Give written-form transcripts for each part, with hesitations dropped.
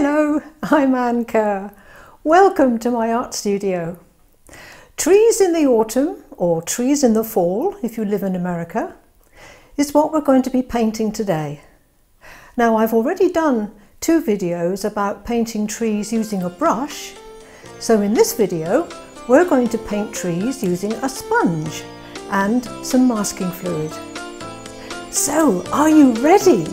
Hello, I'm Anne Kerr. Welcome to my art studio. Trees in the autumn, or trees in the fall if you live in America, is what we're going to be painting today. Now, I've already done two videos about painting trees using a brush, so in this video we're going to paint trees using a sponge and some masking fluid. So, are you ready?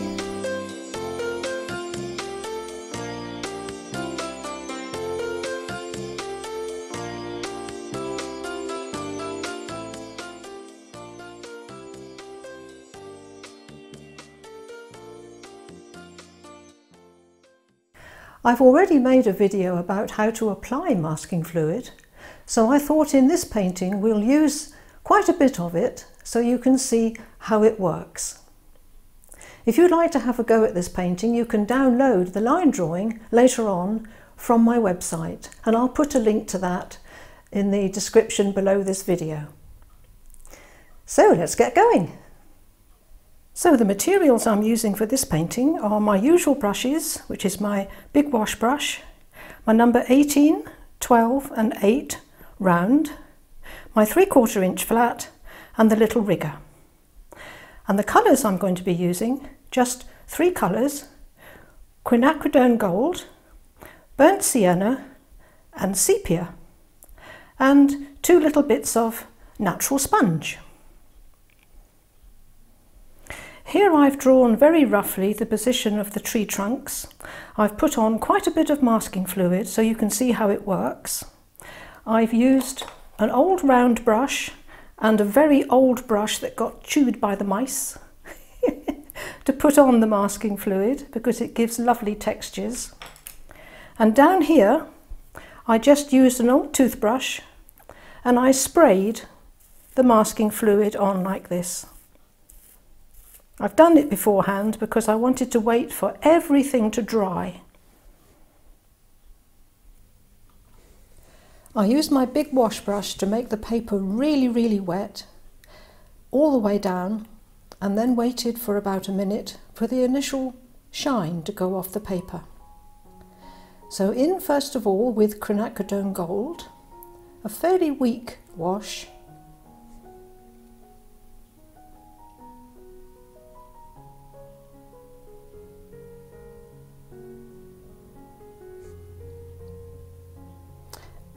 I've already made a video about how to apply masking fluid, so I thought in this painting we'll use quite a bit of it so you can see how it works. If you'd like to have a go at this painting, you can download the line drawing later on from my website, and I'll put a link to that in the description below this video. So let's get going. So the materials I'm using for this painting are my usual brushes, which is my big wash brush, my number 18, 12 and 8 round, my 3/4 inch flat and the little rigger. And the colours I'm going to be using, just three colours: Quinacridone Gold, Burnt Sienna and Sepia, and two little bits of natural sponge. Here I've drawn very roughly the position of the tree trunks. I've put on quite a bit of masking fluid so you can see how it works. I've used an old round brush and a very old brush that got chewed by the mice to put on the masking fluid because it gives lovely textures. And down here I just used an old toothbrush and I sprayed the masking fluid on like this. I've done it beforehand because I wanted to wait for everything to dry. I used my big wash brush to make the paper really wet all the way down, and then waited for about a minute for the initial shine to go off the paper. So in first of all with Quinacridone Gold, a fairly weak wash,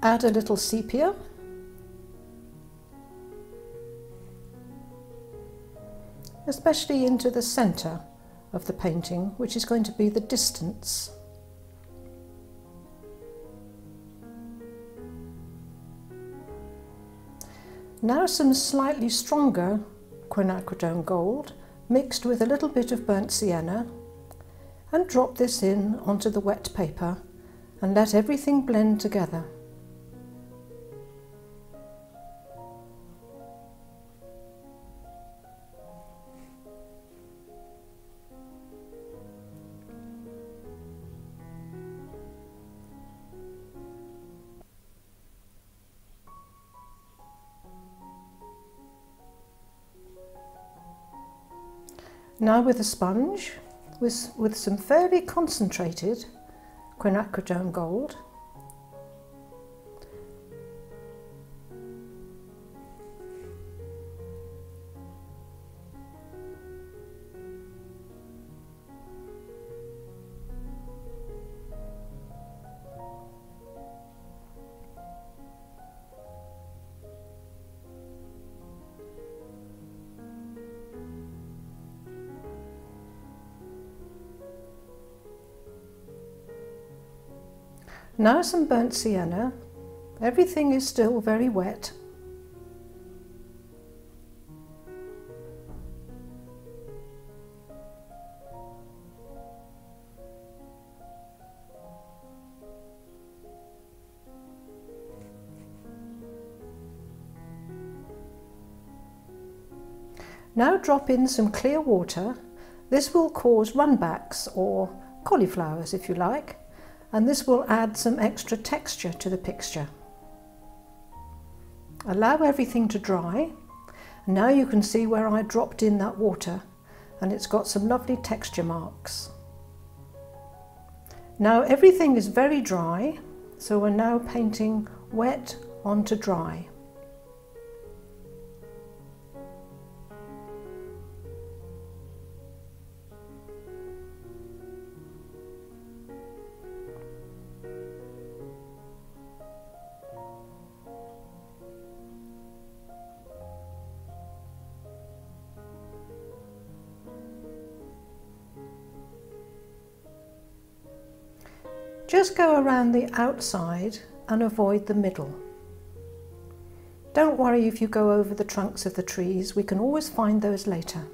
add a little sepia especially into the centre of the painting, which is going to be the distance. Now some slightly stronger Quinacridone Gold mixed with a little bit of Burnt Sienna, and drop this in onto the wet paper and let everything blend together. Now with a sponge, with some fairly concentrated Quinacridone Gold, now some Burnt Sienna. Everything is still very wet. Now drop in some clear water. This will cause runbacks, or cauliflowers if you like, and this will add some extra texture to the picture. Allow everything to dry. Now you can see where I dropped in that water and it's got some lovely texture marks. Now everything is very dry, so we're now painting wet onto dry. Just go around the outside and avoid the middle. Don't worry if you go over the trunks of the trees, we can always find those later.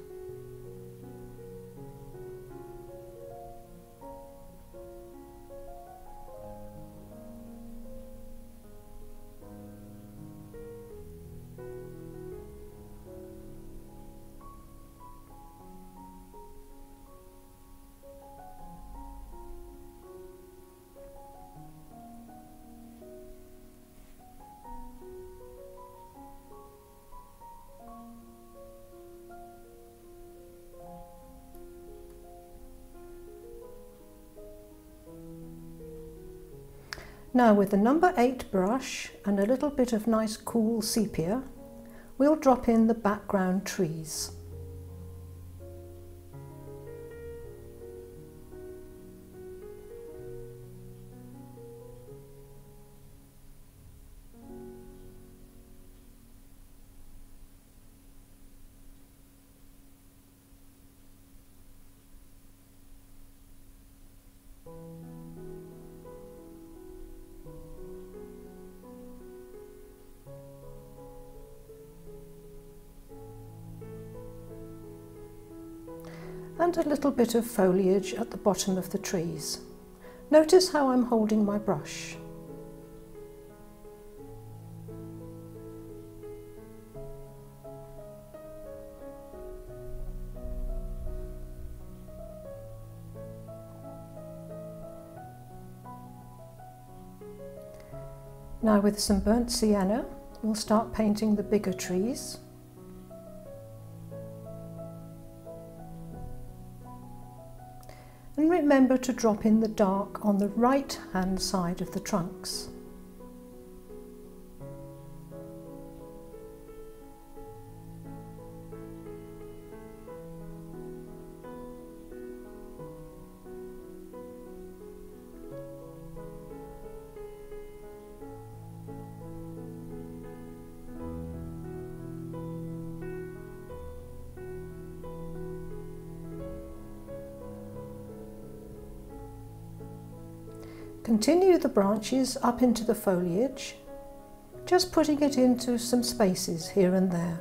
Now with the number 8 brush and a little bit of nice cool sepia, we'll drop in the background trees. And a little bit of foliage at the bottom of the trees. Notice how I'm holding my brush. Now with some burnt sienna, we'll start painting the bigger trees. And remember to drop in the dark on the right hand side of the trunks. Continue the branches up into the foliage, just putting it into some spaces here and there.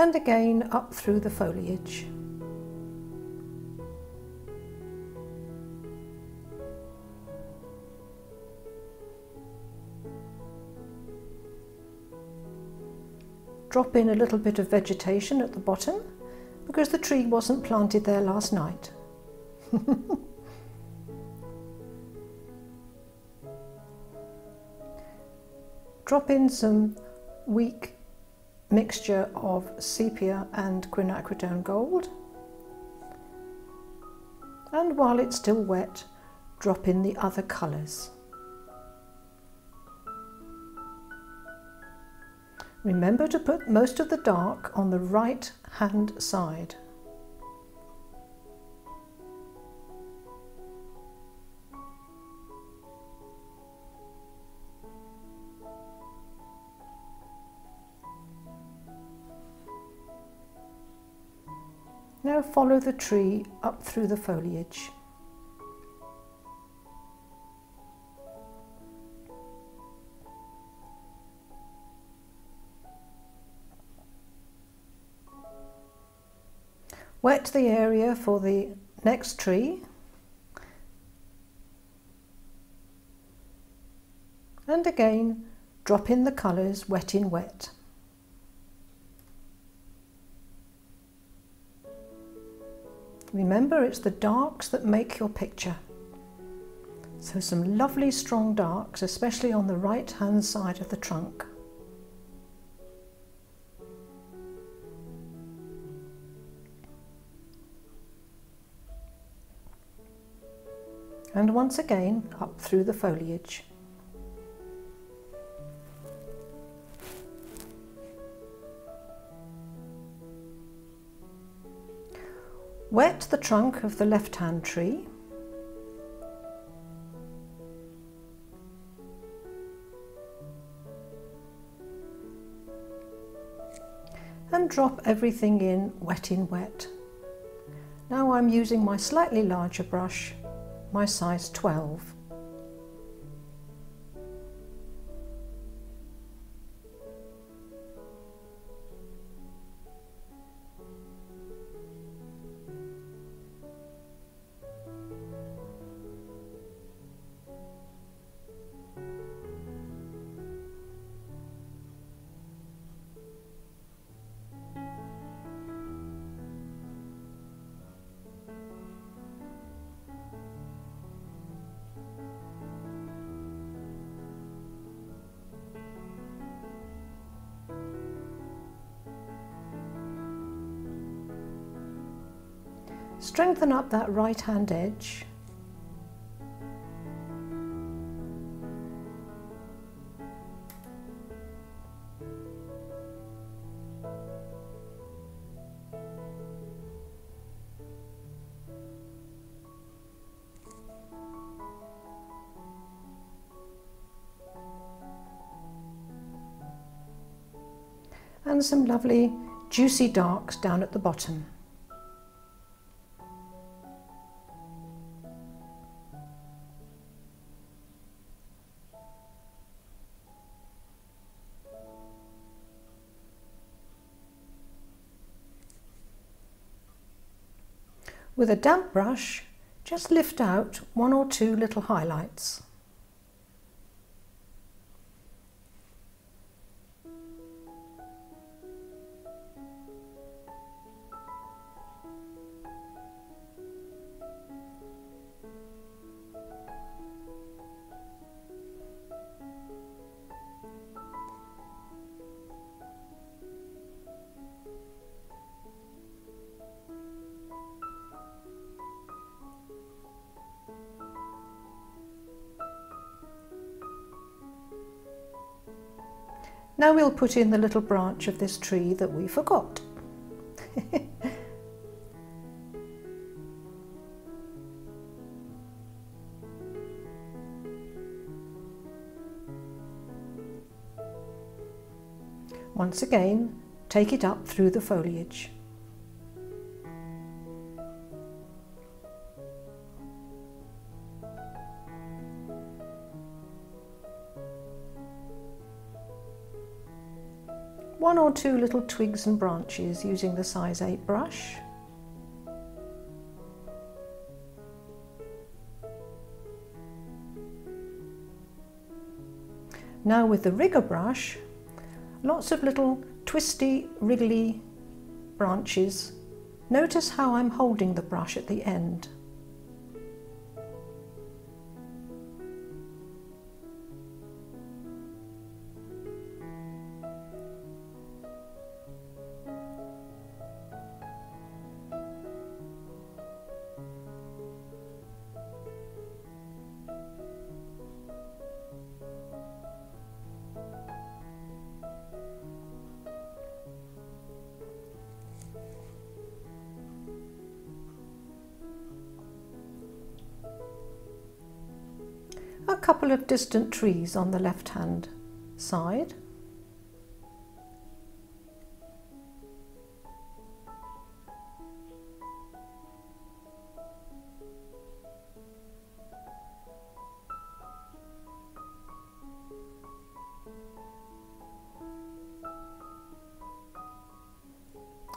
And again up through the foliage. Drop in a little bit of vegetation at the bottom because the tree wasn't planted there last night. Drop in some weak mixture of sepia and quinacridone gold, and while it's still wet, drop in the other colours. Remember to put most of the dark on the right hand side. Now follow the tree up through the foliage. Wet the area for the next tree. And again, Drop in the colours wet in wet. Remember, it's the darks that make your picture. So some lovely strong darks, especially on the right hand side of the trunk. And once again up through the foliage. Wet the trunk of the left-hand tree. And drop everything in wet. Now I'm using my slightly larger brush, my size 12. Strengthen up that right hand edge. And some lovely juicy darks down at the bottom. With a damp brush, just lift out one or two little highlights. Now we'll put in the little branch of this tree that we forgot. Once again, take it up through the foliage. One or two little twigs and branches using the size 8 brush. Now with the rigger brush, lots of little twisty, wriggly branches. Notice how I'm holding the brush at the end. A couple of distant trees on the left-hand side.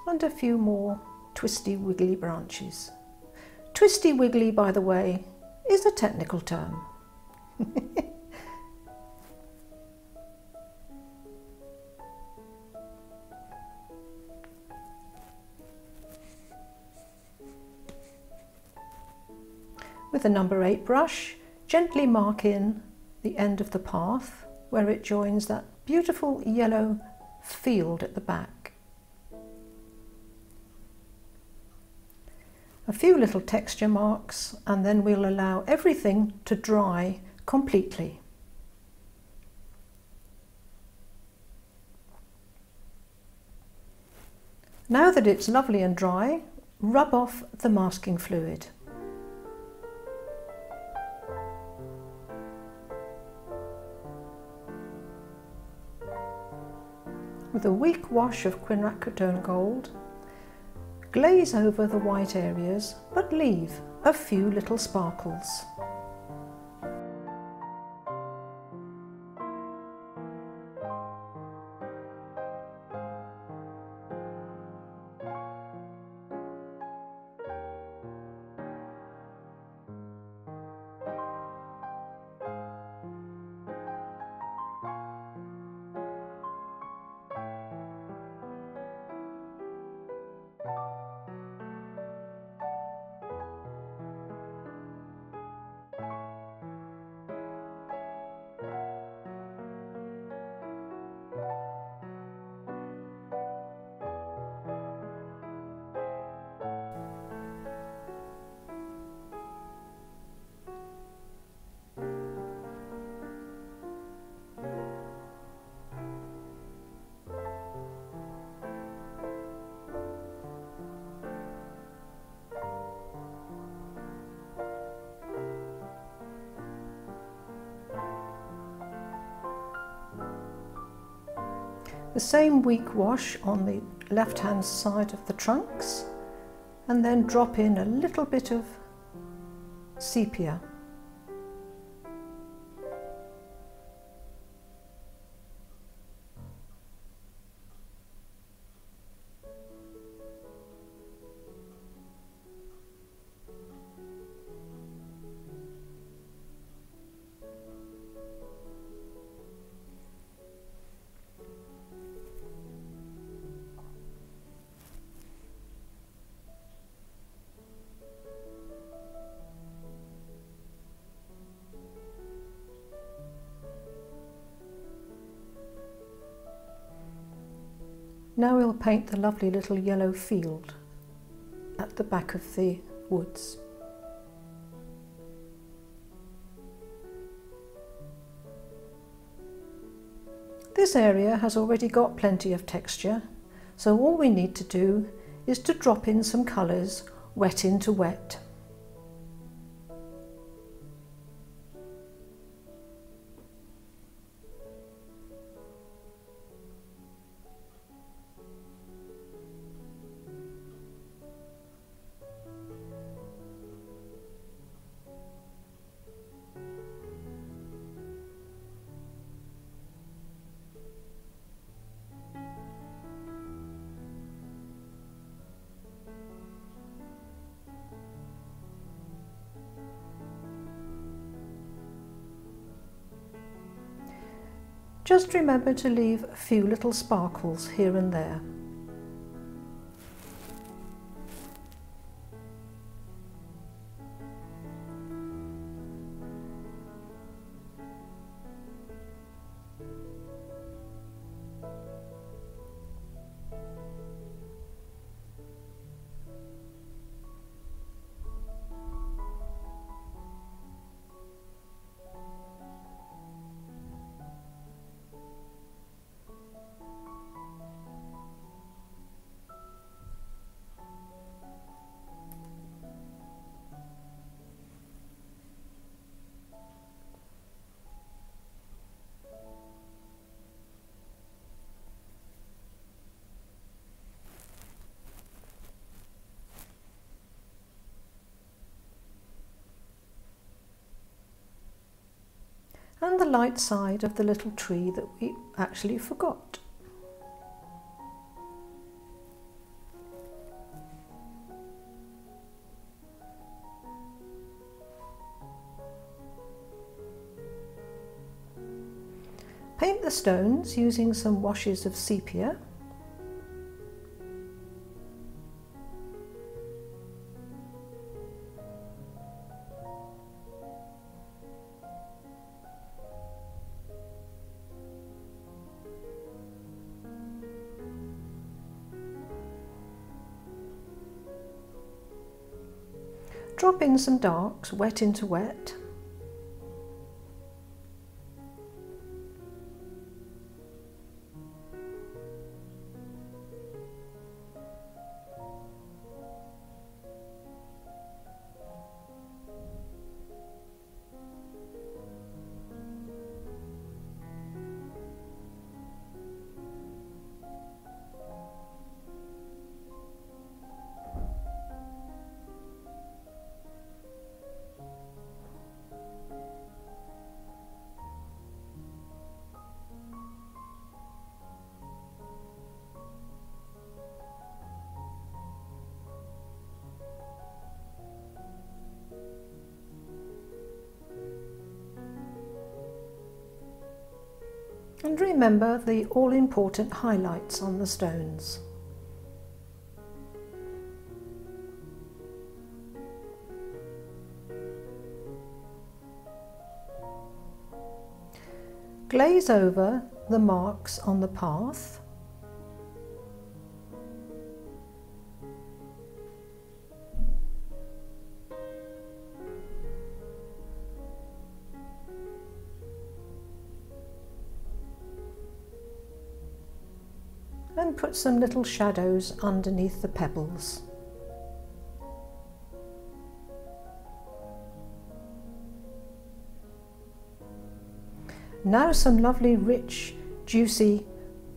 And a few more twisty wiggly branches. Twisty wiggly, by the way, is a technical term. with a number 8 brush, gently mark in the end of the path where it joins that beautiful yellow field at the back. A few little texture marks, and then we'll allow everything to dry completely. Now that it's lovely and dry, rub off the masking fluid. With a weak wash of Quinacridone Gold, glaze over the white areas but leave a few little sparkles. The same weak wash on the left-hand side of the trunks, and then drop in a little bit of sepia. Now we'll paint the lovely little yellow field at the back of the woods. This area has already got plenty of texture, so all we need to do is to drop in some colours wet into wet. Just remember to leave a few little sparkles here and there. And the light side of the little tree that we actually forgot. Paint the stones using some washes of sepia. Drop in some darks, wet into wet. And remember the all-important highlights on the stones. Glaze over the marks on the path. And put some little shadows underneath the pebbles. Now some lovely rich juicy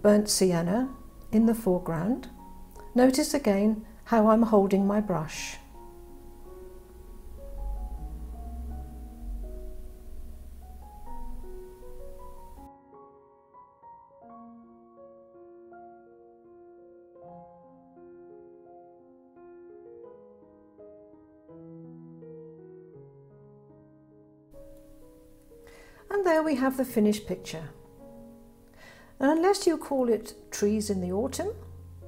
burnt sienna in the foreground. Notice again how I'm holding my brush. And there we have the finished picture. And unless you call it trees in the autumn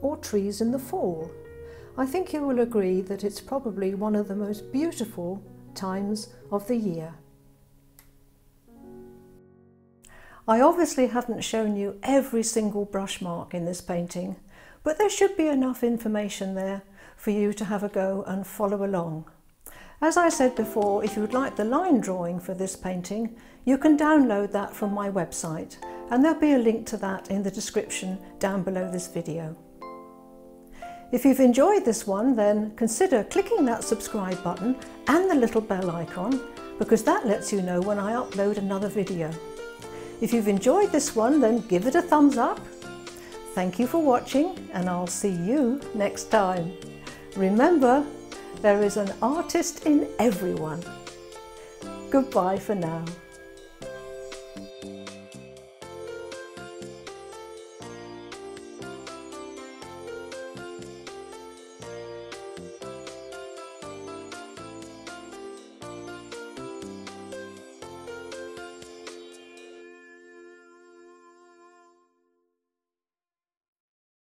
or trees in the fall, I think you will agree that it's probably one of the most beautiful times of the year. I obviously haven't shown you every single brush mark in this painting, but there should be enough information there for you to have a go and follow along. As I said before, if you would like the line drawing for this painting, you can download that from my website, and there'll be a link to that in the description down below this video. If you've enjoyed this one, then consider clicking that subscribe button and the little bell icon, because that lets you know when I upload another video. If you've enjoyed this one, then give it a thumbs up. Thank you for watching, and I'll see you next time. Remember, there is an artist in everyone. Goodbye for now.